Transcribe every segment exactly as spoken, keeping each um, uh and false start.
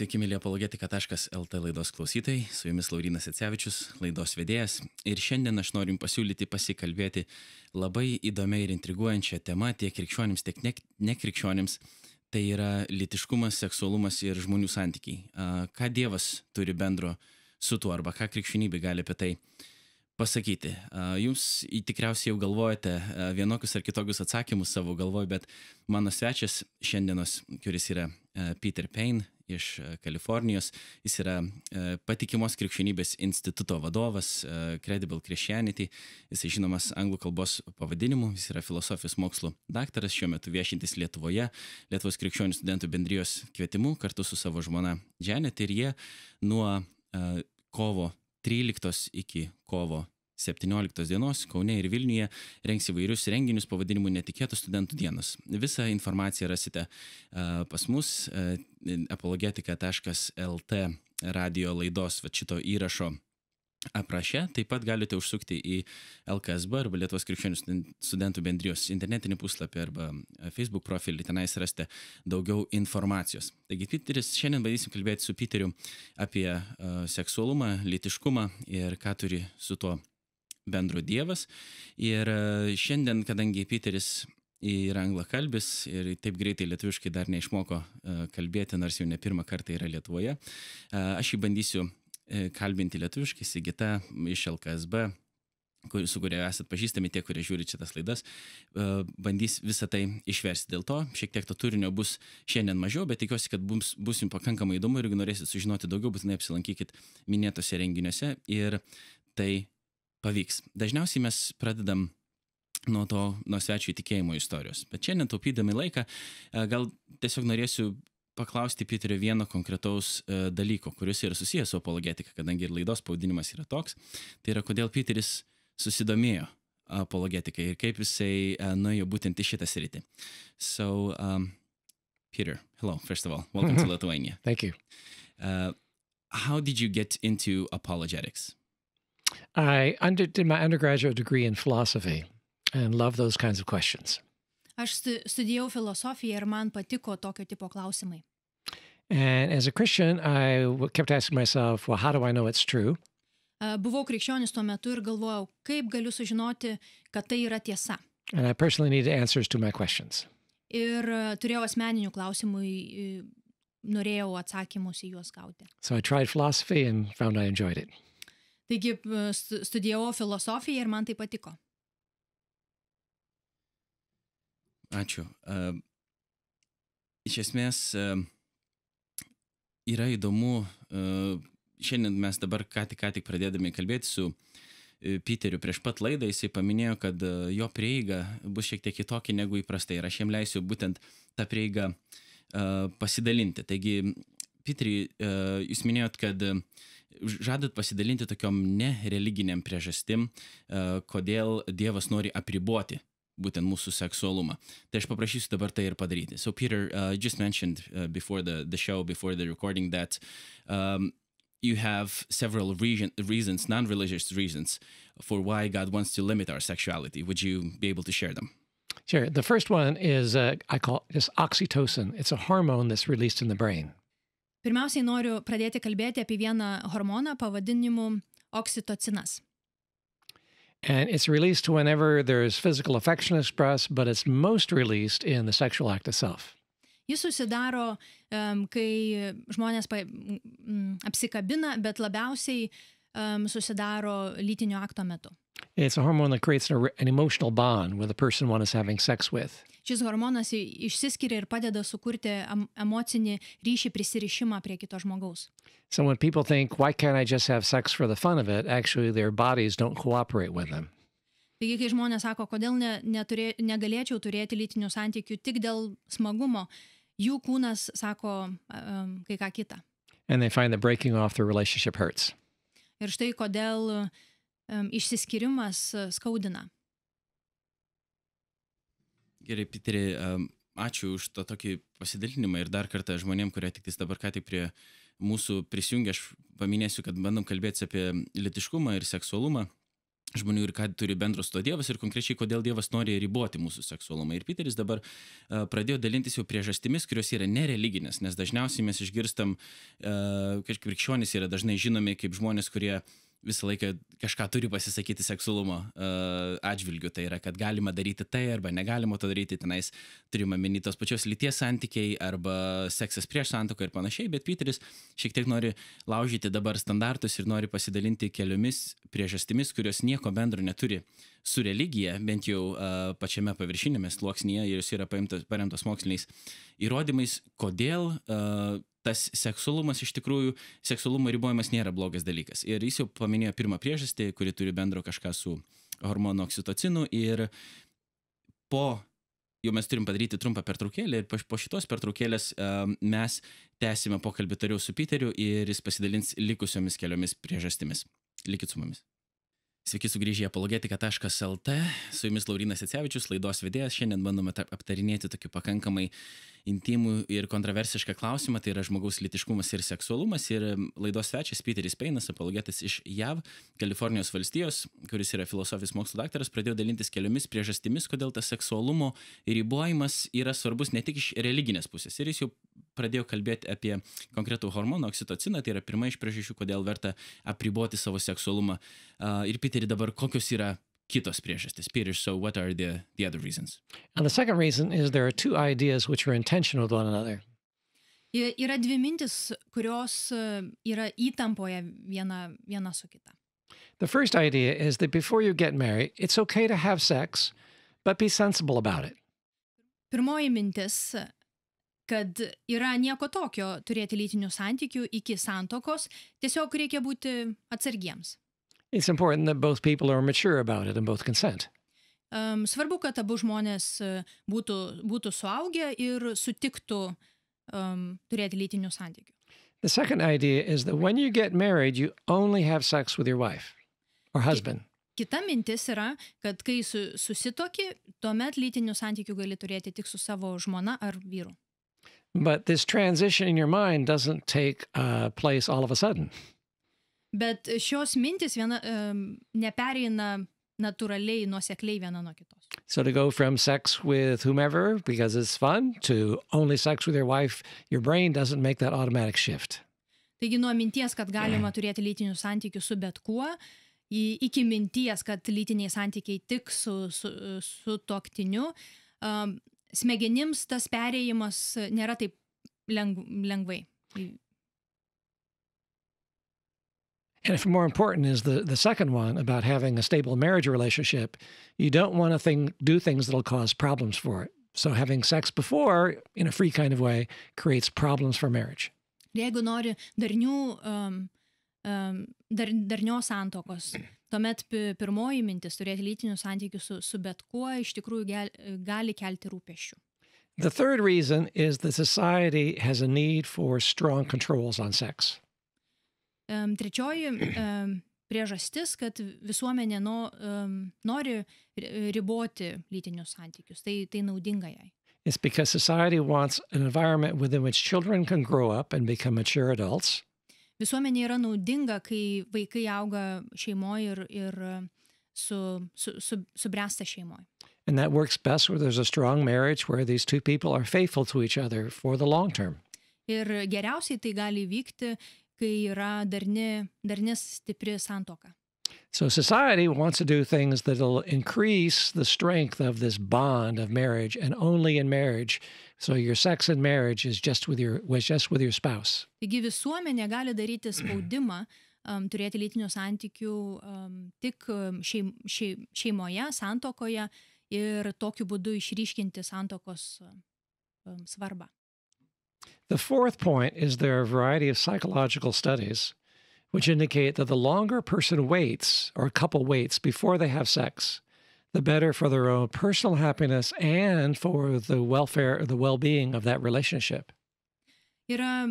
Sveiki, mėly apologetika taškas lt laidos klausytojai, su jumis Laurynas Jacevičius, laidos vedėjas. Ir šiandien aš noriu jums pasiūlyti pasikalbėti labai įdomiai ir intriguojančią temą tiek krikščionims, tiek nekrikščionims. Tai yra lytiškumas, seksualumas ir žmonių santykiai. Ką Dievas turi bendro su tuo arba ką krikščionybė gali apie tai pasakyti. Jums tikriausiai jau galvojate vienokius ar kitokius atsakymus savo galvoj, bet mano svečias šiandienos, kuris yra Peter Payne, iš Kalifornijos. Jis yra patikimos krikščionybės instituto vadovas, Credible Christianity. Jis žinomas anglų kalbos pavadinimu. Jis yra filosofijos mokslų daktaras, šiuo metu viešintis Lietuvoje, Lietuvos krikščionių studentų bendrijos kvietimu kartu su savo žmona Janet. Ir jie nuo kovo tryliktos iki kovo septynioliktos dienos Kaune ir Vilniuje rengs įvairius renginius pavadinimu Netikėtos studentų dienos. Visą informaciją rasite pas mus apologetika taškas lt radio laidos va šito įrašo aprašė. Taip pat galite užsukti į L K S B arba Lietuvos krikščionių studentų bendrijos internetinį puslapį arba Facebook profilį, tenais rasite daugiau informacijos. Taigi, Peteris, šiandien bandysim kalbėti su Peteriu apie seksualumą, lytiškumą ir ką turi su tuo bendro Dievas. Ir šiandien, kadangi Peteris yra anglakalbis ir taip greitai lietuviškai dar neišmoko kalbėti, nors jau ne pirmą kartą yra Lietuvoje, aš jį bandysiu kalbinti lietuviškai. Sigita iš L K S B, su kuria esat pažįstami, tie, kurie žiūri čia tas laidas, bandys visą tai išversti. Dėl to šiek tiek to turinio bus šiandien mažiau, bet tikiuosi, kad bus, bus jums pakankamai įdomu ir jeigu norėsit sužinoti daugiau, būtinai apsilankykit minėtose renginiuose ir tai pavyks. Dažniausiai mes pradedam nuo to, nuo svečių įtikėjimo istorijos. Bet šiandien, taupydami laiką, gal tiesiog norėsiu paklausti Peterio vieno konkretaus dalyko, kuris yra susijęs su apologetika, kadangi ir laidos pavadinimas yra toks. Tai yra, kodėl Peteris susidomėjo apologetiką ir kaip jisai nuėjo būtent į šitą sritį. So, um, Peter, hello, first of all, welcome to Lithuania. Thank you. Uh, how did you get into apologetics? I under, did my undergraduate degree in philosophy and love those kinds of questions. Aš studijavau filosofiją ir man patiko tokio tipo klausimai. And as a Christian, I kept asking myself, well, how do I know it's true? Buvau krikščionis tuo metu ir galvojau, kaip galiu sužinoti, kad tai yra tiesa. And I personally needed answers to my questions. Ir turėjau asmeninių klausimų, norėjau atsakymus į juos gauti. So I tried philosophy and found I enjoyed it. Taigi studijavau filosofiją ir man tai patiko. Ačiū. Uh, iš esmės uh, yra įdomu, uh, šiandien mes dabar ką tik, ką tik pradėdami kalbėti su Peteriu prieš pat laidą, jisai paminėjo, kad uh, jo prieiga bus šiek tiek kitokia negu įprastai ir aš jam leisiu būtent tą prieigą uh, pasidalinti. Taigi, Peteri, uh, jūs minėjot, kad uh, žadat pasidalinti tokiom nereliginiam priežastim, kodėl Dievas nori apriboti būtent mūsų seksualumą. Tai aš paprašysiu dabar tai ir padaryti. So, Peter, uh, just mentioned uh, before the, the show, before the recording, that um, you have several region, reasons, non-religious reasons, for why God wants to limit our sexuality. Would you be able to share them? Sure. The first one is, uh, I call this oxytocin. It's a hormone that's released in the brain. Pirmiausiai noriu pradėti kalbėti apie vieną hormoną pavadinimu oksitocinas. And it's released whenever there is physical affection expressed, but it's most released in the sexual act itself. Jis susidaro, um, kai žmonės pa, m, apsikabina, bet labiausiai um, susidaro lytinio akto metu. It's a hormone that creates an emotional bond with the person one is having sex with. Šis hormonas išsiskiria ir padeda sukurti emocinį ryšį, prisirišimą prie kito žmogaus. So when people think, why can't I just have sex for the fun of it, actually their bodies don't cooperate with them. Taigi, kai žmonės sako, kodėl ne, neturė, negalėčiau turėti lytinių santykių tik dėl smagumo, jų kūnas sako um, kai ką kitą. And they find that breaking off their relationship hurts. Ir štai kodėl um, išsiskyrimas skaudina. Gerai, Peteri, ačiū už to tokį pasidalinimą ir dar kartą žmonėm, kurie tik dabar ką tik prie mūsų prisijungia, aš paminėsiu, kad bandom kalbėti apie lytiškumą ir seksualumą. žmonių ir ką turi bendro su to Dievas ir konkrečiai, kodėl Dievas nori riboti mūsų seksualumą. Ir Peteris dabar pradėjo dalintis jau priežastimis, kurios yra nereliginės, nes dažniausiai mes išgirstam, kad krikščionys yra dažnai žinomi kaip žmonės, kurie visą laiką kažką turi pasisakyti seksualumo atžvilgiu. Tai yra, kad galima daryti tai arba negalima to daryti, tenais turime minėti tos pačios lyties santykiai arba seksas prieš santuoką ir panašiai, bet Peteris šiek tiek nori laužyti dabar standartus ir nori pasidalinti keliomis priežastimis, kurios nieko bendro neturi su religija, bent jau uh, pačiame paviršinėme sluoksnyje, ir jos yra paimtos, paremtos moksliniais įrodymais, kodėl uh, tas seksualumas iš tikrųjų, seksualumo ribojimas nėra blogas dalykas. Ir jis jau paminėjo pirmą priežastį, kuri turi bendro kažką su hormonu oksitocinu, ir po, jau mes turim padaryti trumpą pertraukėlę, ir po šitos pertraukėlės uh, mes tęsime pokalbį toliau su Peteriu ir jis pasidalins likusiomis keliomis priežastimis. Likit su mumis. Sveiki sugrįžę į apologetika taškas el t, su jumis Laurynas Jacevičius, laidos vedėjas. Šiandien bandome aptarinėti tokį pakankamai intimų ir kontroversišką klausimą, tai yra žmogaus lytiškumas ir seksualumas. Ir laidos svečias Peteris Paynas, apologetas iš Jav, Kalifornijos valstijos, kuris yra filosofijos mokslo daktaras, pradėjo dalintis keliomis priežastimis, kodėl tas seksualumo ribojimas yra svarbus ne tik iš religinės pusės. Ir jis jau pradėjo kalbėti apie konkretų hormoną oksitociną, tai yra pirma iš priežasčių, kodėl verta apriboti savo seksualumą. Ir Peter, dabar kokios yra kitos priežastys? Peter, so what are the, the other reasons? And the second reason is there are two ideas which are in tension with one another. Yra dvi mintis, kurios yra įtampoje viena, viena su kita. The first idea is that before you get married, it's okay to have sex, but be sensible about it. Pirmoji mintis, kad yra nieko tokio turėti lytinių santykių iki santokos, tiesiog reikia būti atsargiems. It's important that both people are mature about it and both consent. Um, svarbu, kad abu žmonės būtų, būtų suaugę ir sutiktų um, turėti lytinių santykių. The second idea is that when you get married, you only have sex with your wife or husband. Kita mintis yra, kad kai su, susitoki, tuomet lytinių santykių gali turėti tik su savo žmona ar vyru. But this transition in your mind doesn't take uh, place all of a sudden. Bet šios mintis viena, um, nepereina natūraliai, nuosekliai viena nuo kitos. So to go from sex with whomever because it's fun to only sex with your wife, your brain doesn't make that automatic shift. Taigi nuo minties, kad galima turėti lytinių santykių su bet kuo, iki minties, kad lytiniai santykiai tik su, su, su tuoktiniu, um, smegenims tas perėjimas nėra taip leng, lengvai. And if more important is the, the second one about having a stable marriage relationship, you don't want to thing, do things that'll cause problems for it. So having sex before, in a free kind of way, creates problems for marriage. Jeigu nori darnių, um, um, dar, darnios santokos, tuomet pirmoji mintis turėti lytinių santykių su, su bet kuo iš tikrųjų gel, gali kelti rūpesčių. The third reason is that society has a need for strong controls on sex. Um, trečioji um, priežastis, kad visuomenė no, um, nori riboti lytinius santykius. Tai, tai naudinga jai. It's because society wants an environment within which children can grow up and become mature adults. Visuomenė yra naudinga, kai vaikai auga šeimoje ir, ir su, su, su, subręsta šeimoje. And that works best where there's a strong marriage where these two people are faithful to each other for the long term. Ir geriausiai tai gali vykti, kai yra darni, darni stipri santoka. So society wants to do things that'll increase the strength of this bond of marriage and only in marriage. So your sex in marriage is just with your was just with your spouse. Taigi visuomenė gali daryti spaudimą um, turėti lytinių santykių um, tik šeim, šeim, šeimoje, santokoje ir tokiu būdu išryškinti santokos um, svarbą. The fourth point is there are a variety of psychological studies which indicate that the longer a person waits or a couple waits before they have sex, the better for their own personal happiness and for the welfare or the well-being of that relationship. Yra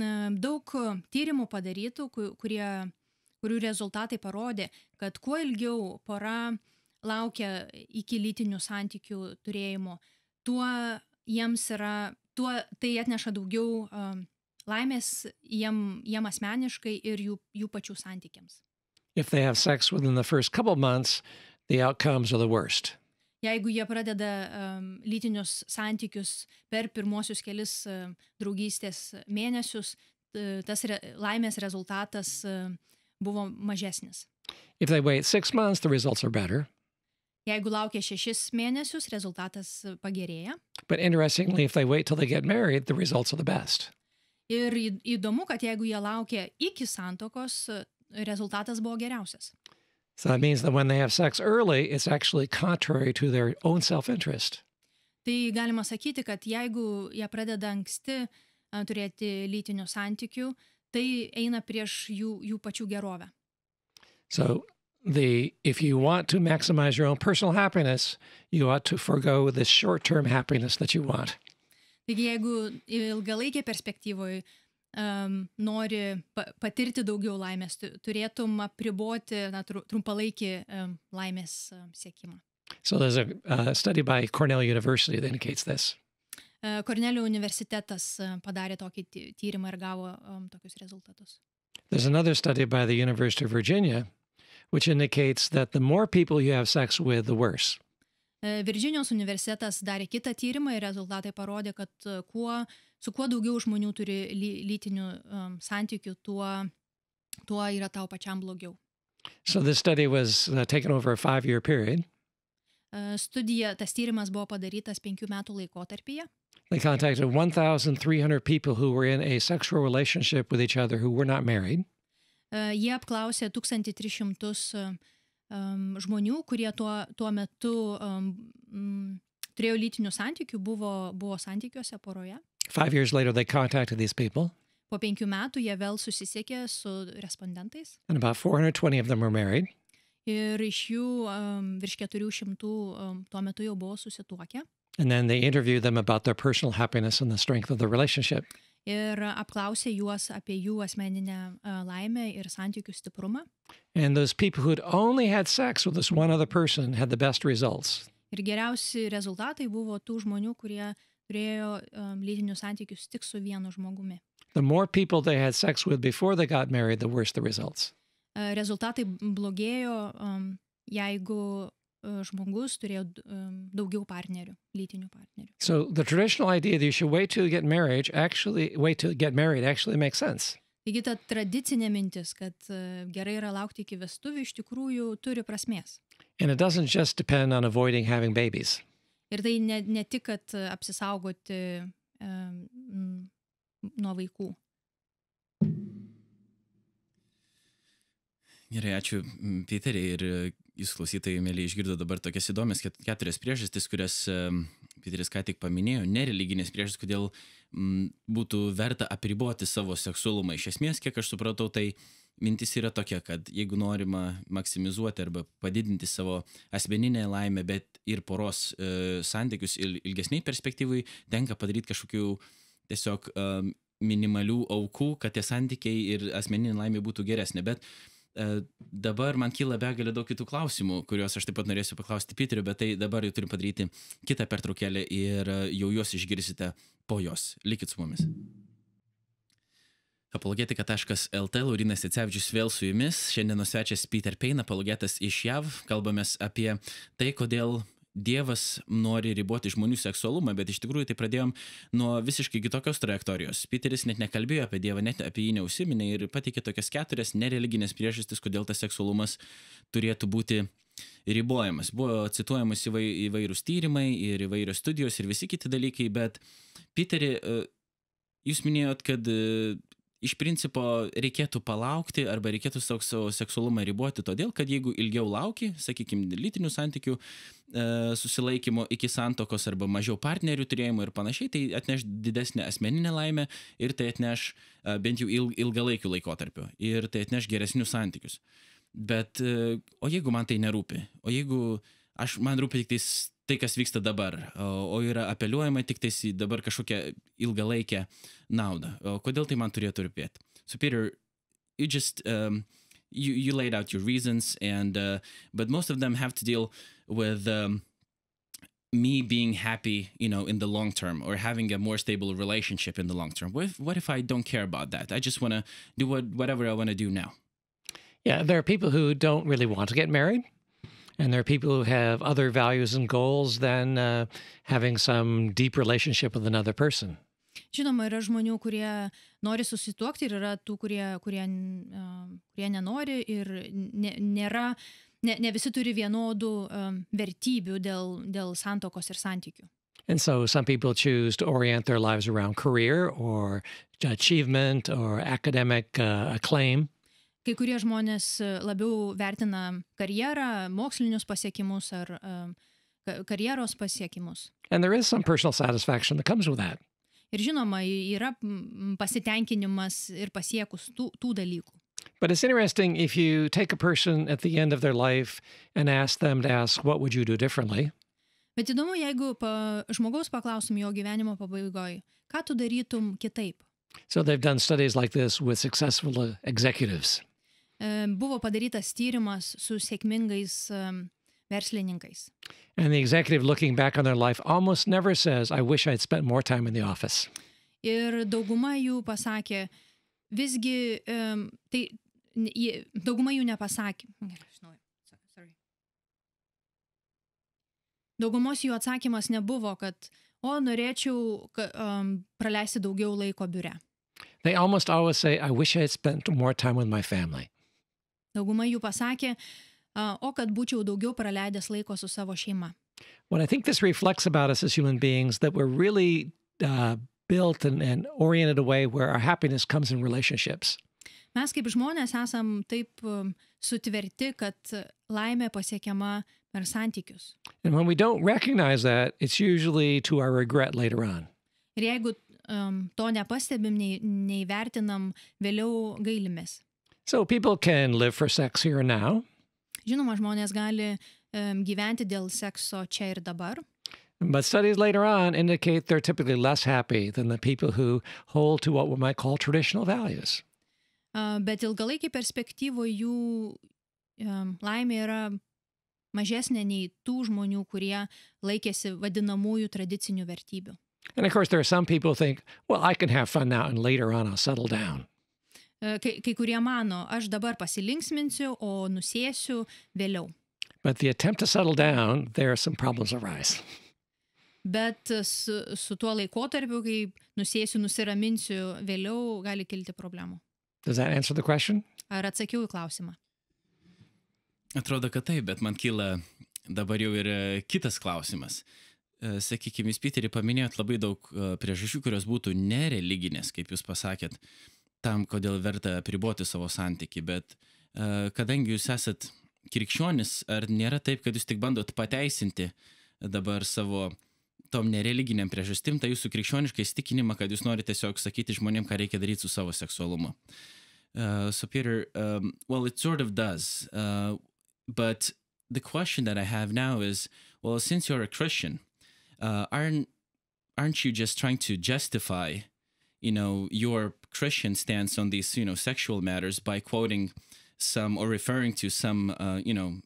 daug tyrimų padarytų, kurie, kurių rezultatai parodė, kad kuo ilgiau pora laukia iki lytinių santykių turėjimo, tuo jiems yra Tuo tai atneša daugiau um, laimės jiem, jiem asmeniškai ir jų, jų pačių santykiams. if they have sex within the first couple of months, the outcomes are the worst. Jeigu jie pradeda um, lytinius santykius per pirmuosius kelis um, draugystės mėnesius, tas re, laimės rezultatas uh, buvo mažesnis. If they wait six months, the results are better. Jeigu laukia šešis mėnesius, rezultatas pagerėja. But interestingly, if they wait till they get married, the results are the best. Ir įdomu, kad jeigu jie laukia iki santokos, rezultatas buvo geriausias. So that means that when they have sex early, it's actually contrary to their own self-interest. Tai galima sakyti, kad jeigu jie pradeda anksti turėti lytinių santykių, tai eina prieš jų, jų pačių gerovę. So the if you want to maximize your own personal happiness, you ought to forego this short-term happiness that you want. Taigi jeigu ilgalaikė perspektyvoje Um, nori pa patirti daugiau laimės, turėtum apriboti na, tru trumpalaikį um, laimės um, siekimą. So there's a uh, study by Cornell University that indicates this. Uh, Cornell universitetas uh, padarė tokį tyrimą ir gavo um, tokius rezultatus. There's another study by the University of Virginia, which indicates that the more people you have sex with, the worse. Uh, Virginijos universitetas darė kitą tyrimą ir rezultatai parodė, kad uh, kuo su kuo daugiau žmonių turi ly lytinių um, santykių, tuo, tuo yra tau pačiam blogiau. So this study was uh, taken over a five-year period. Uh, studija, tas tyrimas buvo padarytas penkių metų laikotarpyje. They contacted one thousand three hundred people who were in a sexual relationship with each other who were not married. Uh, jie apklausė tūkstantį tris šimtus um, žmonių, kurie tuo, tuo metu um, m, turėjo lytinių santykių, buvo, buvo santykiuose poroje. Five years later, they contacted these people. Po penkių metų jie vėl susisiekė su respondentais. And about four hundred twenty of them were married. Ir iš jų um, virš keturių šimtų um, tuo metu jau buvo susituokę. And then they interviewed them about their personal happiness and the strength of the relationship. Ir apklausė juos apie jų asmeninę uh, laimę ir santykių stiprumą. And those people who'd only had sex with this one other person had the best results. Ir geriausi rezultatai buvo tų žmonių, kurie turėjo um, lytinius santykius tik su vienu žmogumi. The more people they had sex with before they got married, the worse the results. Uh, rezultatai blogėjo, um, jeigu uh, žmogus turėjo um, daugiau partnerių, lytinių partnerių. So the traditional idea that you should wait to get married actually wait to get married actually makes sense. Taigi ta tradicinė mintis, kad uh, gerai yra laukti iki vestuvių, iš tikrųjų turi prasmės. And it doesn't just depend on avoiding having babies. Ir tai ne, ne tik, kad apsisaugoti um, nuo vaikų. Gerai, ačiū, Peteriai, ir jūs klausytojai, mėly, išgirdo dabar tokias įdomias keturias priežastis, kurias um, Peteris ką tik paminėjo, nereliginės priežastis, kodėl um, būtų verta apriboti savo seksualumą. Iš esmės, kiek aš supratau, tai mintis yra tokia, kad jeigu norima maksimizuoti arba padidinti savo asmeninę laimę, bet ir poros e, santykius il, ilgesniai perspektyvai, tenka padaryti kažkokių tiesiog e, minimalių aukų, kad tie santykiai ir asmeninė laimė būtų geresnė. Bet e, dabar man kyla begalė daug kitų klausimų, kuriuos aš taip pat norėsiu paklausti Peterio, bet tai dabar jau turim padaryti kitą pertraukėlę ir jau juos išgirsite po jos. Likit su mumis. Apologetika taškas lt, Laurynas Jacevičius vėl su jumis. Šiandienos svečias Peter Payne, apologetas iš J A V. Kalbamės apie tai, kodėl Dievas nori riboti žmonių seksualumą, bet iš tikrųjų tai pradėjom nuo visiškai kitokios trajektorijos. Peteris net nekalbėjo apie Dievą, net apie jį neusiminė ir pateikė tokias keturias nereliginės priežastis, kodėl tas seksualumas turėtų būti ribojamas. Buvo cituojamas įvairūs tyrimai ir įvairios studijos ir visi kiti dalykai, bet Peteri, jūs minėjot, kad iš principo reikėtų palaukti arba reikėtų savo seksualumą riboti, todėl kad jeigu ilgiau lauki, sakykime, lytinių santykių e, susilaikymo iki santokos arba mažiau partnerių turėjimo ir panašiai, tai atneš didesnę asmeninę laimę ir tai atneš e, bent jau il, ilgalaikių laikotarpių ir tai atneš geresnius santykius. Bet e, o jeigu man tai nerūpi, o jeigu aš man rūpi tik tais tai, kas vyksta dabar, o yra apeliuojama tik tais į dabar kažkokią ilgalaikę naudą. O kodėl tai man turėtų rūpėti? So, Peter, you just, um, you, you laid out your reasons, and, uh, but most of them have to deal with um, me being happy, you know, in the long term, or having a more stable relationship in the long term. What if, what if I don't care about that? I just want to do what, whatever I want to do now. Yeah, there are people who don't really want to get married, and there are people who have other values and goals than uh, having some deep relationship with another person. Žinoma, yra žmonių, kurie nori susituokti, ir yra tų, kurie, kurie, uh, kurie nenori, ir ne, nėra, ne, ne visi turi vienodų um, vertybių dėl, dėl santokos ir santykių. And so some people choose to orient their lives around career or achievement or academic uh, acclaim. Kai kurie žmonės labiau vertina karjerą, mokslinius pasiekimus ar um, karjeros pasiekimus. And there is some personal satisfaction that comes with that. Ir žinoma, yra pasitenkinimas ir pasiekus tų, tų dalykų. But it's interesting if you take a person at the end of their life and ask them to ask, what would you do differently? Bet įdomu, jeigu pa, žmogaus paklausim jo gyvenimo pabaigoj, ką tu darytum kitaip? So they've done studies like this with successful executives. Buvo padarytas tyrimas su sėkmingais um, verslininkais. And the executive looking back on their life almost never says, I wish I'd spent more time in the office. Ir dauguma jų pasakė, visgi, um, tai, dauguma jų nepasakė. Sorry. Daugumos jų atsakymas nebuvo, kad o norėčiau um, praleisti daugiau laiko biure. They almost always say, I wish I had spent more time with my family. Dauguma jų pasakė, uh, o kad būčiau daugiau praleidęs laiko su savo šeima. What I think this reflects about us as human beings, that we're really uh, built and, and oriented a way where our happiness comes in relationships. Mes kaip žmonės esam taip um, sutverti, kad laimė pasiekiama per santykius. And when we don't recognize that, it's usually to our regret later on. Ir jeigu um, to nepastebim, nei, neįvertinam, vėliau gailimės. So people can live for sex here and now. Žinoma, žmonės gali um, gyventi dėl sekso čia ir dabar. But studies later on indicate they're typically less happy than the people who hold to what we might call traditional values. Uh, bet ilgalaikį perspektyvą jų um, laimė yra mažesnė nei tų žmonių, kurie laikėsi vadinamųjų tradicinių vertybių. And of course there are some people who think, well, I can have fun now and later on I'll settle down. Kai, kai kurie mano, aš dabar pasilinksminsiu, o nusėsiu vėliau. But the attempt to settle down, there are some problems arise. Bet su, su tuo laikotarpiu, kai nusėsiu, nusiraminsiu, vėliau gali kilti problemų. Does that answer the question? Ar atsakiau į klausimą? Atrodo, kad taip, bet man kyla dabar jau ir kitas klausimas. Sakykime, jūs, Peterį, paminėjot labai daug priežasčių, kurios būtų nereliginės, kaip jūs pasakėt, tam, kodėl verta apriboti savo santykį, bet kadangi jūs esat krikščionis, ar nėra taip, kad jūs tik bandot pateisinti dabar savo tom nereliginiam priežastim, tai jūsų krikščioniškai įsitikinimą, kad jūs norite tiesiog sakyti žmonėm, ką reikia daryti su savo seksualumu. Uh, so, Peter, um, well, it sort of does. Uh, But the question that I have now is, well, since you're a Christian, uh, aren't aren't you just trying to justify, you know, your Christian stance on these, you know, sexual matters by quoting some or referring to some, uh, you know,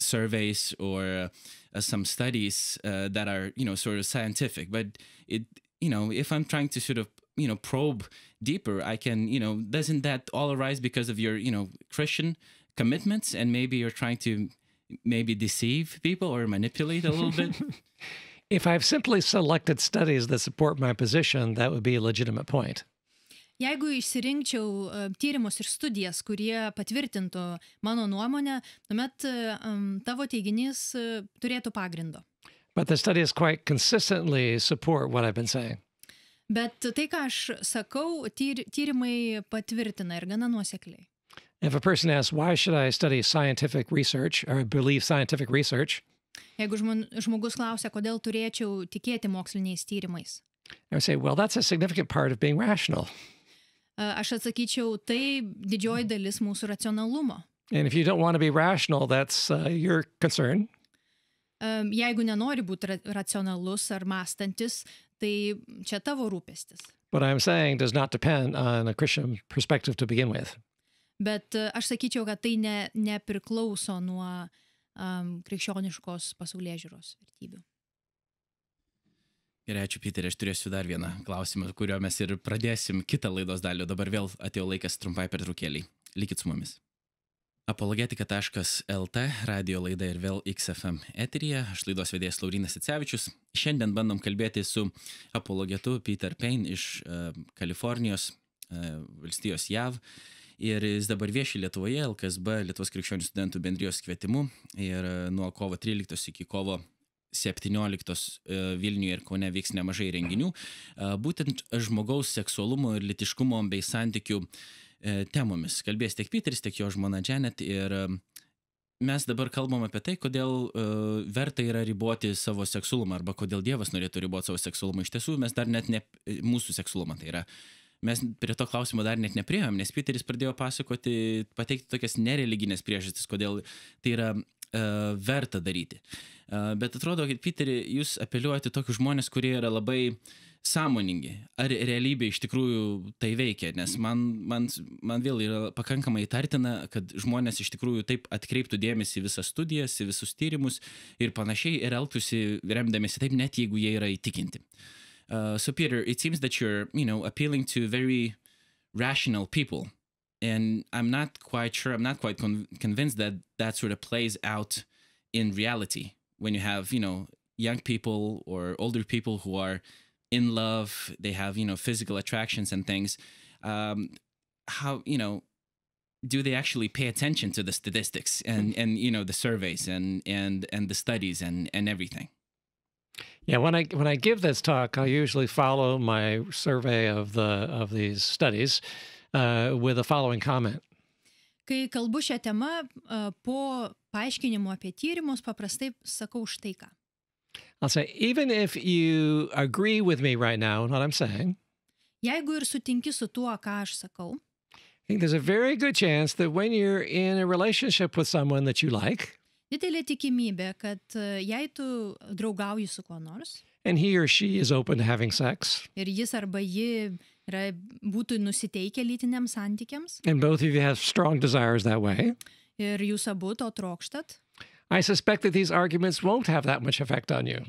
surveys or uh, some studies uh, that are, you know, sort of scientific? But it, you know, if I'm trying to sort of, you know, probe deeper, I can, you know, doesn't that all arise because of your, you know, Christian commitments, and maybe you're trying to maybe deceive people or manipulate a little bit? If I've simply selected studies that support my position, that would be a legitimate point. Jeigu išsirinkčiau uh, tyrimus ir studijas, kurie patvirtintų mano nuomonę, tuomet um, tavo teiginys uh, turėtų pagrindo. But the studies quite consistently support what I've been saying. Bet tai, ką aš sakau, tyr, tyrimai patvirtina ir gana nuosekliai. If a person asks, why should I study scientific research or believe scientific research? Jeigu žmogus klausia, kodėl turėčiau tikėti moksliniais tyrimais? I would say, well, that's a significant part of being rational. Aš atsakyčiau, tai didžioji dalis mūsų racionalumo. And if you don't want to be rational, that's uh, your concern. Um, jeigu nenori būti ra racionalus ar mąstantis, tai čia tavo rūpestis. What I'm saying does not depend on a Christian perspective to begin with. Bet aš sakyčiau, kad tai ne, nepriklauso nuo um, krikščioniškos pasaulėžiūros vertybių. Ir ačiū, Peter, aš turėsiu dar vieną klausimą, kurio mes ir pradėsim kitą laidos dalį. Dabar vėl atėjo laikas trumpai pertraukėlį. Likit su mumis. Apologetika taškas el t radio laida ir vėl iks ef em eteryje. Aš laidos vedėjas Laurynas Jacevičius. Šiandien bandom kalbėti su apologetu Peter Payne iš uh, Kalifornijos uh, valstijos jav. Ir jis dabar vieši Lietuvoje, el ka es be, Lietuvos krikščionių studentų bendrijos kvietimu. Ir uh, nuo kovo tryliktosios iki kovo septynioliktos Vilniuje ir Kaune vyks nemažai renginių, būtent žmogaus seksualumo ir lytiškumo bei santykių temomis. Kalbės tiek Peteris, tiek jo žmona Janet, ir mes dabar kalbam apie tai, kodėl verta yra riboti savo seksualumą arba kodėl Dievas norėtų riboti savo seksualumą. Iš tiesų, mes dar net ne mūsų seksualumą, tai yra mes prie to klausimo dar net nepriejom, nes Peteris pradėjo pasakoti, pateikti tokias nereliginės priežastis, kodėl tai yra verta daryti. Bet atrodo, kad Peteri, jūs apeliuojate tokius žmonės, kurie yra labai sąmoningi. Ar realybė iš tikrųjų tai veikia? Nes man, man, man vėl yra pakankamai įtartina, kad žmonės iš tikrųjų taip atkreiptų dėmesį į visas studijas, į visus tyrimus ir panašiai, ir elgtųsi remdamėsi taip, net jeigu jie yra įtikinti. Uh, so Peter, it seems that you're, you know, appealing to very rational people. And I'm not quite sure, I'm not quite con convinced that that sort of plays out in reality when you have, you know, young people or older people who are in love, they have, you know, physical attractions and things. Um, how, you know, do they actually pay attention to the statistics and, and you know, the surveys and, and, and the studies and, and everything? Yeah, when I when I give this talk, I usually follow my survey of the of these studies. Uh, with the following comment. Kai kalbu šią temą, uh, po paaiškinimo apie tyrimus, paprastai sakau štai ką. I'll say, even if you agree with me right now on what I'm saying, jeigu ir sutinki su tuo, ką aš sakau, I think there's a very good chance that when you're in a relationship with someone that you like, didelė tikimybė, kad uh, jei tu draugauji su kuo nors, and he or she is open to having sex, ir jis arba ji yra, būtų nusiteikę lytiniams santykiams. And both of you have strong desires that way. Ir jūs abu to trokštat. I suspect that these arguments won't have that much effect on you.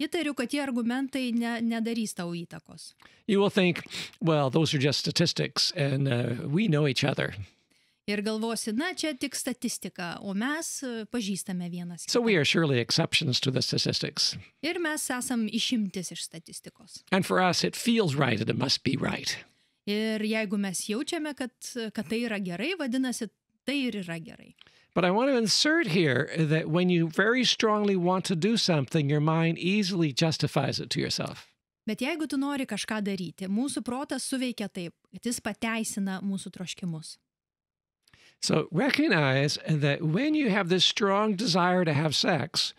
Įtariu, kad tie argumentai ne, nedarys tau įtakos. You will think, well, those are just statistics and uh, we know each other. Ir galvosi, na, čia tik statistika, o mes pažįstame vienas kitą. So we are surely exceptions to the statistics. Ir mes esam išimtis iš statistikos. And for us it feels right and it must be right. Ir jeigu mes jaučiame, kad, kad tai yra gerai, vadinasi, tai ir yra gerai. But I want to insert here that when you very strongly want to do something, your mind easily justifies it to yourself. Bet jeigu tu nori kažką daryti, mūsų protas suveikia taip, kad jis pateisina mūsų troškimus. So recognize that when you have this strong desire to have sex,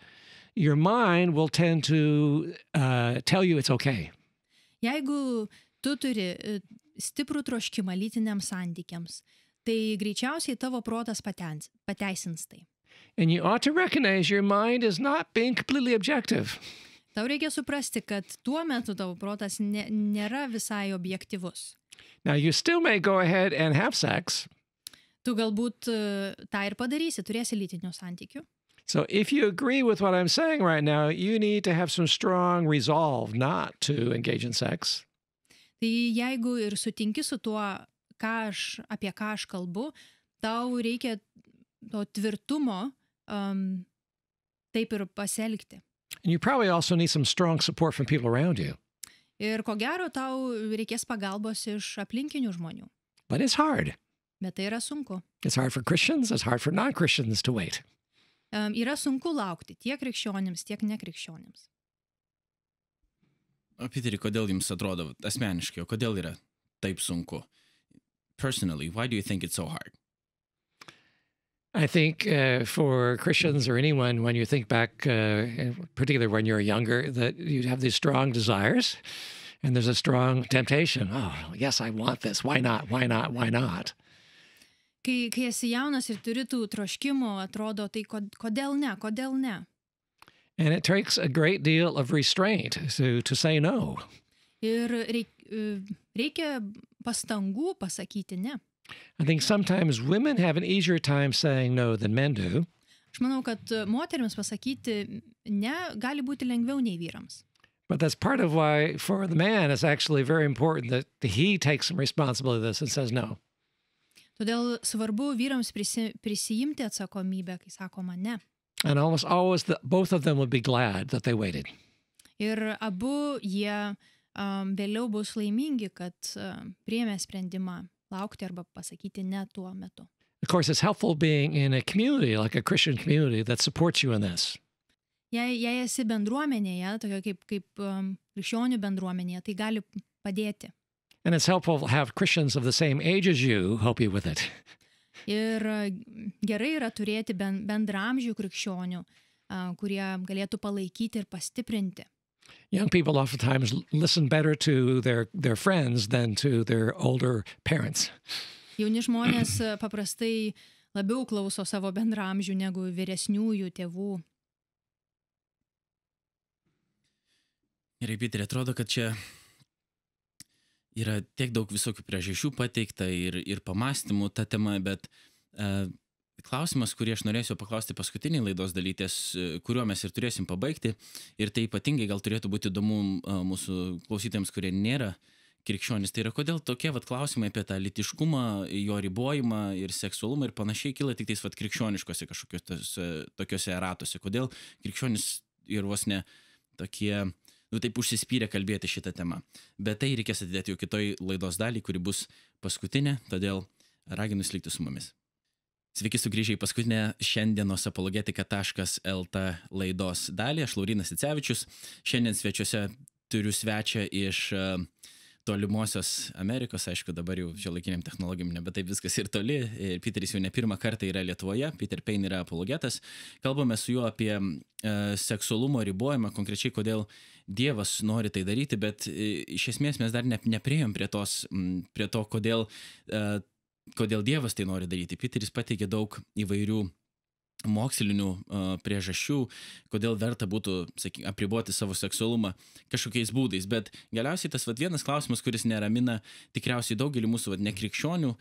your mind will tend to uh, tell you it's okay. Jeigu tu turi stiprų troškimą lytiniams santykiams, tai greičiausiai tavo protas pateisins tai. And you ought to recognize your mind is not being completely objective. Tau reikia suprasti, kad tuo metu tavo protas ne, nėra visai objektyvus. Now you still may go ahead and have sex. Tu galbūt tą ir padarysi, turėsi lytinių santykių. So if you agree with what I'm saying right now, you need to have some strong resolve not to engage in sex. Tai jeigu ir sutinki su tuo, ką aš, apie ką aš kalbu, tau reikia to tvirtumo um, taip ir pasielgti. And you probably also need some strong support from people around you. Ir ko gero tau reikės pagalbos iš aplinkinių žmonių. But it's hard. Bet tai yra sunku. It's hard for Christians, it's hard for non-Christians to wait. Um, yra sunku laukti tiek krikščionims, tiek nekrikščionims. O Peteri, kodėl jums atrodo asmeniškai, o kodėl yra taip sunku? Personally, why do you think it's so hard? I think uh, for Christians or anyone, when you think back, uh, particularly when you're younger, that you have these strong desires. And there's a strong temptation. Oh, yes, I want this. Why not? Why not? Why not? Kai, kai esi jaunas ir turi tų troškimų, atrodo, tai kodėl ne, kodėl ne? And it takes a great deal of restraint to, to say no. Ir reik, reikia pastangų pasakyti ne. I think sometimes women have an easier time saying no than men do. Aš manau, kad moterims pasakyti ne gali būti lengviau nei vyrams. But that's part of why for the man it's actually very important that he takes some responsibility for this and says no. Todėl svarbu vyrams prisi, prisijimti atsakomybę, kai sakoma ne. And almost always the, both of them would be glad that they waited. Ir abu jie um, vėliau bus laimingi, kad uh, priėmė sprendimą laukti arba pasakyti ne tuo metu. Of course, it's helpful being in a community, like a Christian community, that supports you in this. Jei, jei esi bendruomenėje, tokia kaip, kaip um, krikščionių bendruomenėje, tai gali padėti. And it's helpful to have Christians of the same age as you help you with it. Ir gerai yra turėti bendramžių krikščionių, kurie galėtų palaikyti ir pastiprinti. Young people oftentimes listen better to their, their friends than to their older parents. Jauni žmonės paprastai labiau klauso savo bendramžių negu vyresniųjų tėvų. Gerai, Peter, atrodo, kad čia yra tiek daug visokių priežasčių pateikta ir, ir pamastymų tą temą, bet uh, klausimas, kurį aš norėsiu paklausti paskutinį laidos dalytės, kuriuo mes ir turėsim pabaigti, ir tai ypatingai gal turėtų būti įdomu uh, mūsų klausytėms, kurie nėra krikščionys, tai yra kodėl tokie vat, klausimai apie tą lytiškumą, jo ribojimą ir seksualumą ir panašiai kyla tik tais vat, krikščioniškose kažkokiuose tokiuose eratose, kodėl krikščionys ir vos ne tokie... Nu, taip užsispyrė kalbėti šitą temą. Bet tai reikės atidėti jau kitoj laidos dalį, kuri bus paskutinė, todėl raginu likti su mumis. Sveiki sugrįžę į paskutinę šiandienos apologetika taškas lt laidos dalį. Aš Laurynas Jacevičius. Šiandien svečiuose turiu svečią iš tolimosios Amerikos, aišku, dabar jau šiuolaikiniam technologijom, bet taip viskas ir toli. Ir Peteris jau ne pirmą kartą yra Lietuvoje, Peter Payne yra apologetas. Kalbame su juo apie seksualumo ribojimą, konkrečiai kodėl Dievas nori tai daryti, bet iš esmės mes dar nepriejom prie, tos, prie to, kodėl, kodėl Dievas tai nori daryti. Peteris pateikė daug įvairių mokslinių priežasčių, kodėl verta būtų saky, apriboti savo seksualumą kažkokiais būdais. Bet galiausiai tas vat, vienas klausimas, kuris neramina tikriausiai daugelį mūsų vat, nekrikščionių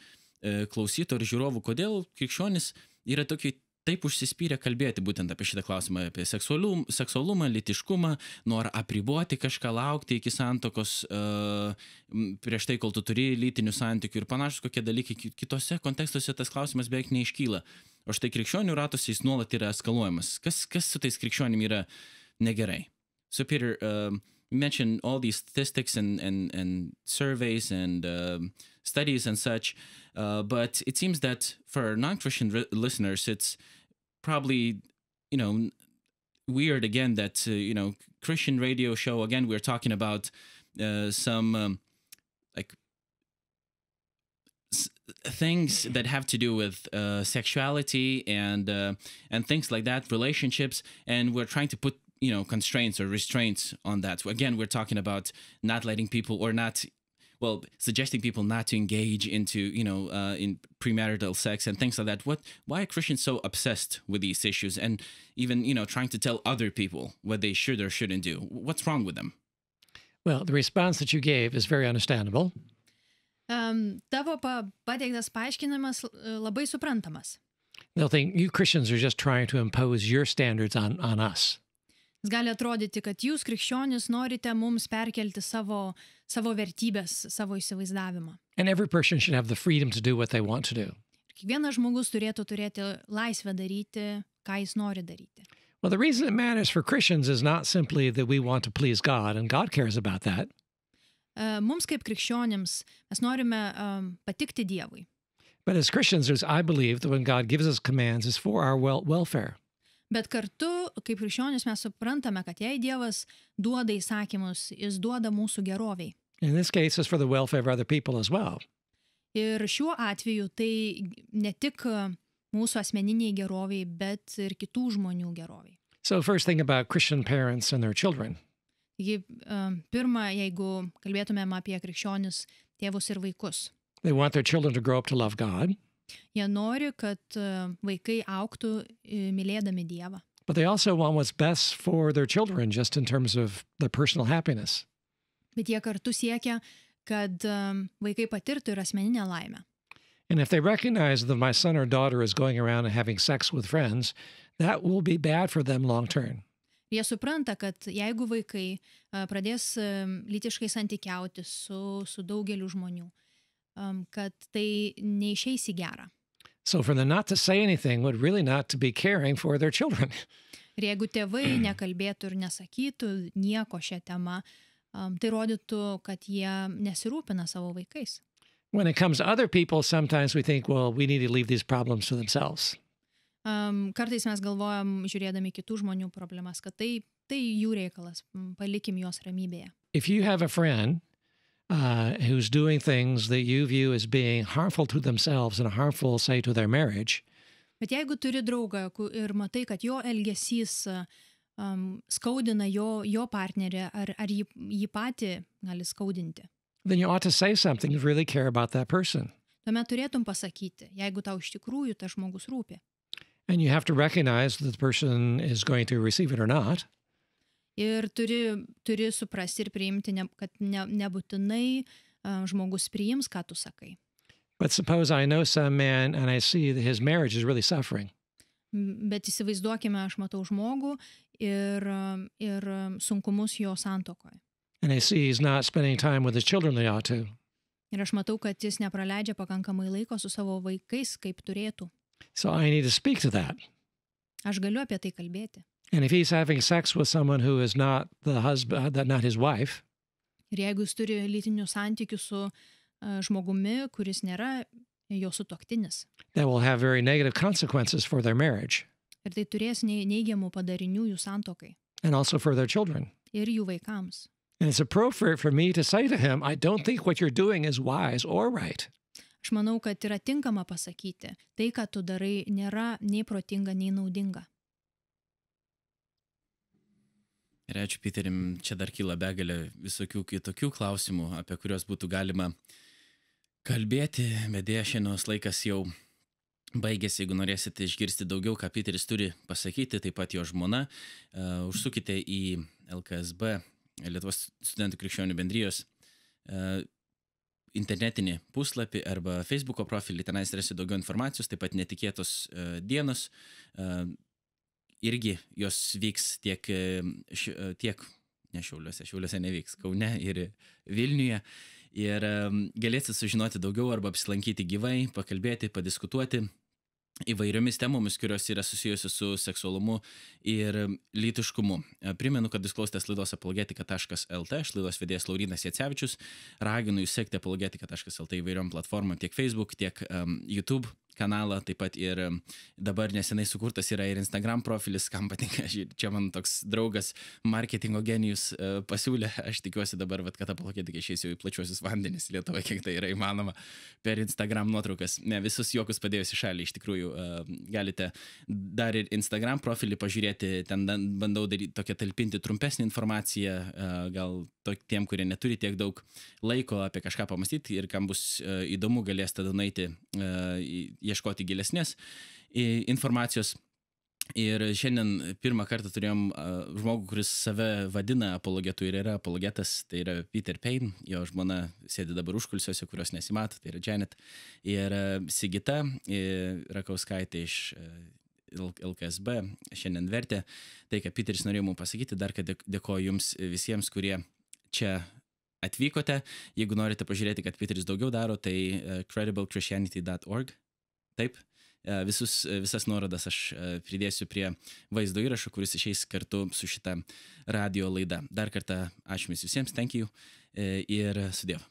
klausytojų ir žiūrovų, kodėl krikščionis yra tokiai taip užsispyrę kalbėti būtent apie šitą klausimą, apie seksualum, seksualumą, lytiškumą, norą apriboti kažką, laukti iki santokos, uh, prieš tai, kol tu turi lytinių santykių ir panašus kokie dalykai. Kitose kontekstuose tas klausimas beveik neiškyla. O štai krikščionių ratose jis nuolat yra eskaluojamas. Kas, kas su tais krikščionim yra negerai? So Peter, uh, you mentioned all these statistics and, and, and surveys and uh, studies and such, uh, but it seems that for non-Christian listeners, it's probably, you know, weird again that, uh, you know, Christian radio show, again, we're talking about uh, some, um, like, s things that have to do with uh, sexuality and, uh, and things like that, relationships, and we're trying to put, you know, constraints or restraints on that. So again, we're talking about not letting people or not... well, suggesting people not to engage into, you know, uh, in premarital sex and things like that. What, why are Christians so obsessed with these issues and even, you know, trying to tell other people what they should or shouldn't do? What's wrong with them? Well, the response that you gave is very understandable. Um, tavo pateiktas paaiškinimas labai suprantamas. They'll think you Christians are just trying to impose your standards on, on us. Gali atrodyti, kad jūs, krikščionys, norite mums perkelti savo, savo vertybės, savo įsivaizdavimą. Kiekvienas žmogus turėtų turėti laisvę daryti, ką jis nori daryti. Well, the reason it matters for Christians is not simply that we want to please God, and God cares about that. Uh, mums kaip krikščionims mes norime um, patikti Dievui. But as Christians, I believe that when God gives us commands, it's for our well welfare. Bet kartu, kaip krikščionys, mes suprantame, kad jei Dievas duoda įsakymus, jis duoda mūsų geroviai. Well. Ir šiuo atveju tai ne tik mūsų asmeniniai geroviai, bet ir kitų žmonių geroviai. So first thing about Christian parents and their children. Taigi, um, pirma, jeigu kalbėtumėm apie krikščionius tėvus ir vaikus. They want their children to grow up to love God. Jie nori, kad vaikai auktų mylėdami Dievą. But they also want what's best for their children just in terms of their personal happiness. Bet jie kartu siekia, kad vaikai patirtų ir asmeninę laimę. And if they recognize that my son or daughter is going around and having sex with friends, that will be bad for them long term. Jie supranta, kad jeigu vaikai pradės lytiškai santykiauti su, su daugeliu žmonių, um, kad tai neišeis į gerą. So for them not to say anything would really not to be caring for their children. Ir jeigu tėvai nekalbėtų ir nesakytų nieko šią temą, um, tai rodytų, kad jie nesirūpina savo vaikais. When it comes to other people, sometimes we think, well, we need to leave these problems to themselves. Um, kartais mes galvojam, žiūrėdami kitų žmonių problemas, kad tai, tai jų reikalas, palikim juos ramybėje. If you have a friend uh, who's doing things that you view as being harmful to themselves and harmful, say, to their marriage. Bet jeigu turi draugą ir matai, kad jo elgesys um, skaudina jo, jo partnerį, ar, ar jį, jį patį gali skaudinti. Then you ought to say something you really care about that person. Tuomet turėtum pasakyti, jeigu tau iš tikrųjų tas žmogus rūpi. And you have to recognize that the person is going to receive it or not. Ir turi, turi suprasti ir priimti, ne, kad ne, nebūtinai um, žmogus priims, ką tu sakai. But suppose I know some man and I see that his marriage is really suffering. Bet įsivaizduokime, aš matau žmogų ir, ir sunkumus jo santuokoje. And I see he's not spending time with his children they ought to. Ir aš matau, kad jis nepraleidžia pakankamai laiko su savo vaikais, kaip turėtų. So I need to speak to that. Aš galiu apie tai kalbėti. And if he's having sex with someone who is not the husband, not his wife. Ir jeigu jis turi lytinių santykių su žmogumi, kuris nėra jo sutuoktinis. That will have very negative consequences for their marriage. Ir tai turės neigiamų padarinių jų santuokai. And also for their children. Ir jų vaikams. And it's appropriate for me to say to him, I don't think what you're doing is wise or right. Aš manau, kad yra tinkama pasakyti, tai, ką tu darai, nėra nei protinga, nei naudinga. Ir ačiū, Piterim, čia dar kyla begalė visokių kitokių klausimų, apie kuriuos būtų galima kalbėti, bet dėja šiandienos laikas jau baigėsi. Jeigu norėsite išgirsti daugiau, ką Piteris turi pasakyti, taip pat jo žmona, uh, užsukite į L K S B, Lietuvos studentų krikščionių bendrijos, uh, internetinį puslapį arba Facebook'o profilį, tenais rasi daugiau informacijos, taip pat netikėtos uh, dienos, uh, irgi jos vyks tiek, tiek ne Šiauliuose, Šiauliuose nevyks, Kaune ir Vilniuje. Ir galėsit sužinoti daugiau arba apsilankyti gyvai, pakalbėti, padiskutuoti įvairiomis temomis, kurios yra susijusios su seksualumu ir lytiškumu. Primenu, kad jūs klausėtės laidos apologetika taškas lt, aš laidos vedėjas Laurynas Jacevičius, raginu jūs sekti apologetika taškas lt įvairiom platformom, tiek Facebook, tiek um, YouTube kanalą, taip pat ir dabar nesenai sukurtas yra ir Instagram profilis, kam patinka, čia man toks draugas marketingo genijus pasiūlė, aš tikiuosi dabar, vat, kad apologetika išeis jau į plačiuosius vandenis Lietuvoje, kiek tai yra įmanoma, per Instagram nuotraukas. Ne, visus juokus padėjus į šalį, iš tikrųjų, galite dar ir Instagram profilį pažiūrėti, ten bandau daryti tokią talpinti trumpesnį informaciją, gal tiem, kurie neturi tiek daug laiko apie kažką pamastyti ir kam bus įdomu, galės tada nueiti ieškoti gilesnės informacijos. Ir šiandien pirmą kartą turėjom žmogų, kuris save vadina apologetu ir yra apologetas, tai yra Peter Payne, jo žmona sėdi dabar užkulisiuose, kurios nesimato, tai yra Janet. Ir Sigita Rakauskaitė iš L K S B šiandien vertė. Tai, ką Peteris norėjo mums pasakyti, dar kad dėkoju jums visiems, kurie čia atvykote. Jeigu norite pažiūrėti, kad Peteris daugiau daro, tai credible christianity dot org. Taip, visus, visas nuorodas aš pridėsiu prie vaizdo įrašo, kuris išeis kartu su šita radio laida. Dar kartą ačiū visiems, thank you ir su Dievu.